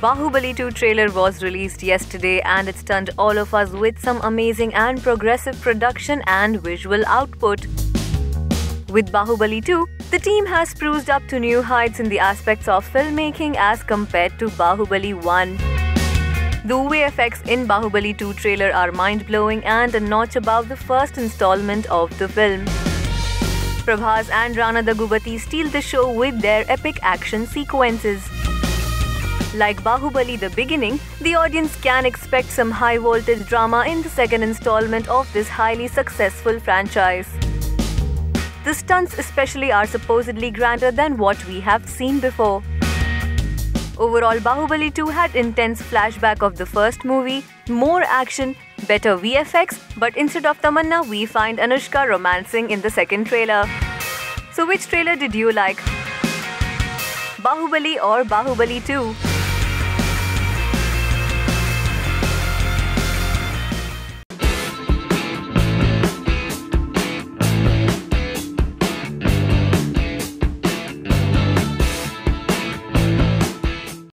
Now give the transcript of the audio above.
Baahubali 2 trailer was released yesterday and it stunned all of us with some amazing and progressive production and visual output. With Baahubali 2, the team has spruced up to new heights in the aspects of filmmaking as compared to Baahubali 1. The way effects in Baahubali 2 trailer are mind-blowing and a notch above the first installment of the film. Prabhas and Rana Daggubati steal the show with their epic action sequences. Like Baahubali The Beginning, the audience can expect some high-voltage drama in the second installment of this highly successful franchise. The stunts especially are supposedly grander than what we have seen before. Overall, Baahubali 2 had intense flashback of the first movie, more action, better VFX, but instead of Tamanna, we find Anushka romancing in the second trailer. So which trailer did you like? Baahubali or Baahubali 2?